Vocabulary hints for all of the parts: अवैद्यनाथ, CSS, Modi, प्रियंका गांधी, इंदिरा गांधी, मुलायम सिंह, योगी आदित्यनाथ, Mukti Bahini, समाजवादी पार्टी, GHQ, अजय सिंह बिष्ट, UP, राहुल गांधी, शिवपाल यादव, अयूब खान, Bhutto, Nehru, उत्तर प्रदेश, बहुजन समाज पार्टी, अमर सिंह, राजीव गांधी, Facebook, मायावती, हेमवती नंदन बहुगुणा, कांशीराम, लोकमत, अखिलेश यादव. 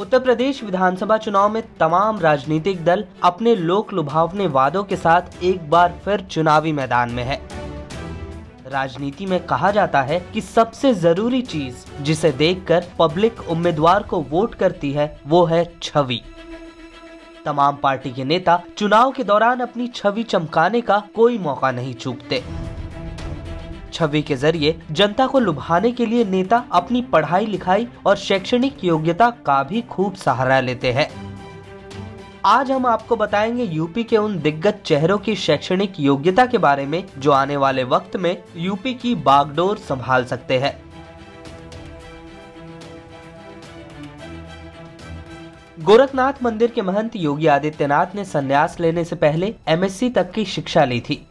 उत्तर प्रदेश विधानसभा चुनाव में तमाम राजनीतिक दल अपने लोक लुभावने वादों के साथ एक बार फिर चुनावी मैदान में है। राजनीति में कहा जाता है कि सबसे जरूरी चीज जिसे देखकर पब्लिक उम्मीदवार को वोट करती है वो है छवि। तमाम पार्टी के नेता चुनाव के दौरान अपनी छवि चमकाने का कोई मौका नहीं चूकते। छवि के जरिए जनता को लुभाने के लिए नेता अपनी पढ़ाई लिखाई और शैक्षणिक योग्यता का भी खूब सहारा लेते हैं। आज हम आपको बताएंगे यूपी के उन दिग्गज चेहरों की शैक्षणिक योग्यता के बारे में जो आने वाले वक्त में यूपी की बागडोर संभाल सकते हैं। गोरखनाथ मंदिर के महंत योगी आदित्यनाथ ने संन्यास लेने से पहले एमएससी तक की शिक्षा ली थी।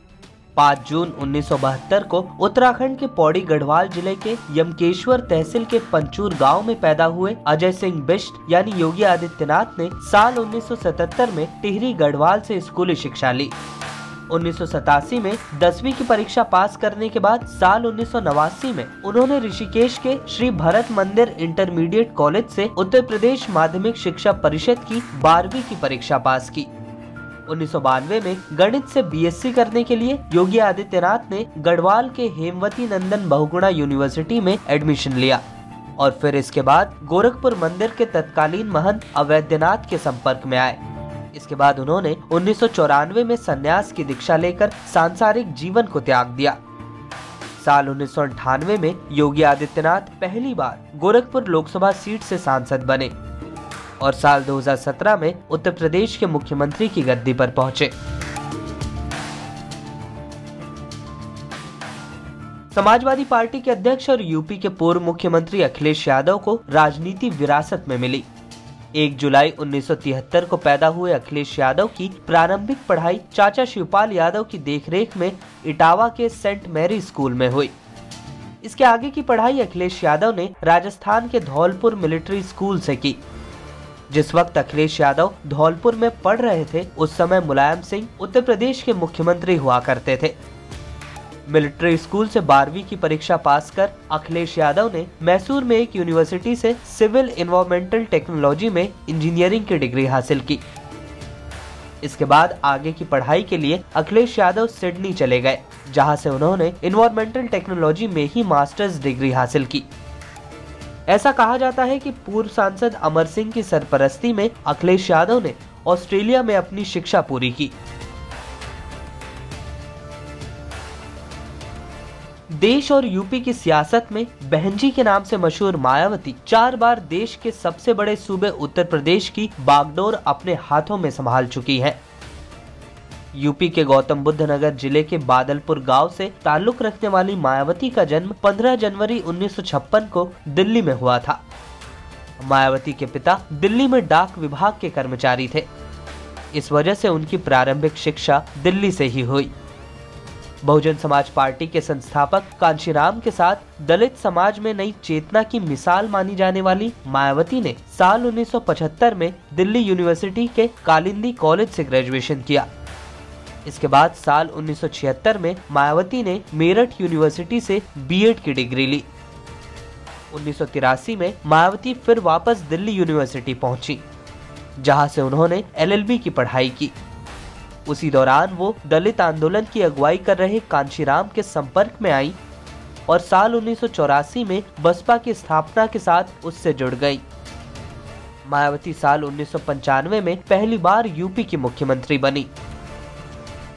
5 जून 1972 को उत्तराखंड के पौड़ी गढ़वाल जिले के यमकेश्वर तहसील के पंचूर गांव में पैदा हुए अजय सिंह बिष्ट यानी योगी आदित्यनाथ ने साल 1977 में टिहरी गढ़वाल से स्कूली शिक्षा ली। 1987 में 10वीं की परीक्षा पास करने के बाद साल 1989 में उन्होंने ऋषिकेश के श्री भरत मंदिर इंटरमीडिएट कॉलेज से उत्तर प्रदेश माध्यमिक शिक्षा परिषद की 12वीं की परीक्षा पास की। 1992 में गणित से बीएससी करने के लिए योगी आदित्यनाथ ने गढ़वाल के हेमवती नंदन बहुगुणा यूनिवर्सिटी में एडमिशन लिया और फिर इसके बाद गोरखपुर मंदिर के तत्कालीन महंत अवैद्यनाथ के संपर्क में आए। इसके बाद उन्होंने 1994 में संन्यास की दीक्षा लेकर सांसारिक जीवन को त्याग दिया। साल 1998 में योगी आदित्यनाथ पहली बार गोरखपुर लोकसभा सीट से सांसद बने और साल 2017 में उत्तर प्रदेश के मुख्यमंत्री की गद्दी पर पहुंचे। समाजवादी पार्टी के अध्यक्ष और यूपी के पूर्व मुख्यमंत्री अखिलेश यादव को राजनीति विरासत में मिली। 1 जुलाई 1973 को पैदा हुए अखिलेश यादव की प्रारंभिक पढ़ाई चाचा शिवपाल यादव की देखरेख में इटावा के सेंट मैरी स्कूल में हुई। इसके आगे की पढ़ाई अखिलेश यादव ने राजस्थान के धौलपुर मिलिट्री स्कूल से की। जिस वक्त अखिलेश यादव धौलपुर में पढ़ रहे थे उस समय मुलायम सिंह उत्तर प्रदेश के मुख्यमंत्री हुआ करते थे। मिलिट्री स्कूल से 12वीं की परीक्षा पास कर अखिलेश यादव ने मैसूर में एक यूनिवर्सिटी से सिविल एनवायरमेंटल टेक्नोलॉजी में इंजीनियरिंग की डिग्री हासिल की। इसके बाद आगे की पढ़ाई के लिए अखिलेश यादव सिडनी चले गए जहाँ से उन्होंने एनवायरमेंटल टेक्नोलॉजी में ही मास्टर्स डिग्री हासिल की। ऐसा कहा जाता है कि पूर्व सांसद अमर सिंह की सरपरस्ती में अखिलेश यादव ने ऑस्ट्रेलिया में अपनी शिक्षा पूरी की। देश और यूपी की सियासत में बहनजी के नाम से मशहूर मायावती 4 बार देश के सबसे बड़े सूबे उत्तर प्रदेश की बागडोर अपने हाथों में संभाल चुकी हैं। यूपी के गौतम बुद्ध नगर जिले के बादलपुर गांव से ताल्लुक रखने वाली मायावती का जन्म 15 जनवरी 1956 को दिल्ली में हुआ था। मायावती के पिता दिल्ली में डाक विभाग के कर्मचारी थे। इस वजह से उनकी प्रारंभिक शिक्षा दिल्ली से ही हुई। बहुजन समाज पार्टी के संस्थापक कांशीराम के साथ दलित समाज में नई चेतना की मिसाल मानी जाने वाली मायावती ने साल 1975 में दिल्ली यूनिवर्सिटी के कालिंदी कॉलेज से ग्रेजुएशन किया। इसके बाद साल 1976 में मायावती ने मेरठ यूनिवर्सिटी से बीएड की डिग्री ली। 1983 में मायावती फिर वापस दिल्ली यूनिवर्सिटी पहुंची जहां से उन्होंने एलएलबी की पढ़ाई की। उसी दौरान वो दलित आंदोलन की अगुवाई कर रहे कांशीराम के संपर्क में आई और साल 1984 में बसपा की स्थापना के साथ उससे जुड़ गई। मायावती साल 1995 में पहली बार यूपी की मुख्यमंत्री बनी।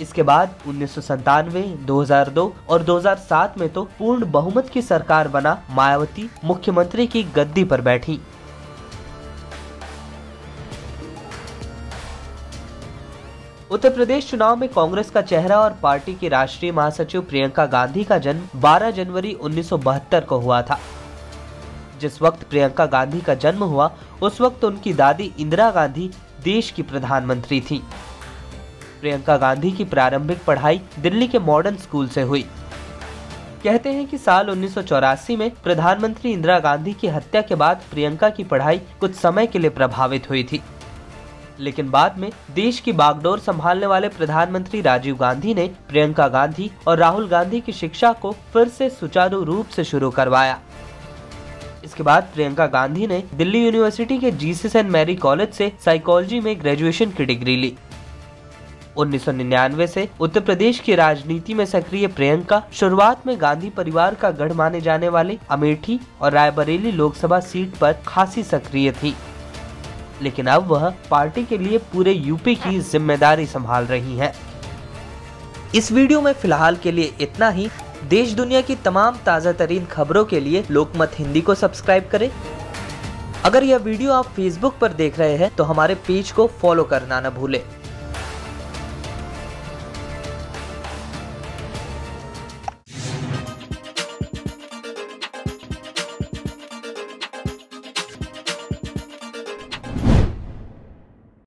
इसके बाद 1997, 2002 और 2007 में तो पूर्ण बहुमत की सरकार बना मायावती मुख्यमंत्री की गद्दी पर बैठी। उत्तर प्रदेश चुनाव में कांग्रेस का चेहरा और पार्टी की राष्ट्रीय महासचिव प्रियंका गांधी का जन्म 12 जनवरी 1972 को हुआ था। जिस वक्त प्रियंका गांधी का जन्म हुआ उस वक्त उनकी दादी इंदिरा गांधी देश की प्रधानमंत्री थीं। प्रियंका गांधी की प्रारंभिक पढ़ाई दिल्ली के मॉडर्न स्कूल से हुई। कहते हैं कि साल 1984 में प्रधानमंत्री इंदिरा गांधी की हत्या के बाद प्रियंका की पढ़ाई कुछ समय के लिए प्रभावित हुई थी, लेकिन बाद में देश की बागडोर संभालने वाले प्रधानमंत्री राजीव गांधी ने प्रियंका गांधी और राहुल गांधी की शिक्षा को फिर से सुचारू रूप से शुरू करवाया। इसके बाद प्रियंका गांधी ने दिल्ली यूनिवर्सिटी के जीसस एंड मैरी कॉलेज से साइकोलॉजी में ग्रेजुएशन की डिग्री ली। 1999 से उत्तर प्रदेश की राजनीति में सक्रिय प्रियंका शुरुआत में गांधी परिवार का गढ़ माने जाने वाले अमेठी और रायबरेली लोकसभा सीट पर खासी सक्रिय थी, लेकिन अब वह पार्टी के लिए पूरे यूपी की जिम्मेदारी संभाल रही हैं। इस वीडियो में फिलहाल के लिए इतना ही। देश दुनिया की तमाम ताज़ा तरीन खबरों के लिए लोकमत हिंदी को सब्सक्राइब करें। अगर यह वीडियो आप फेसबुक पर देख रहे हैं तो हमारे पेज को फॉलो करना न भूलें।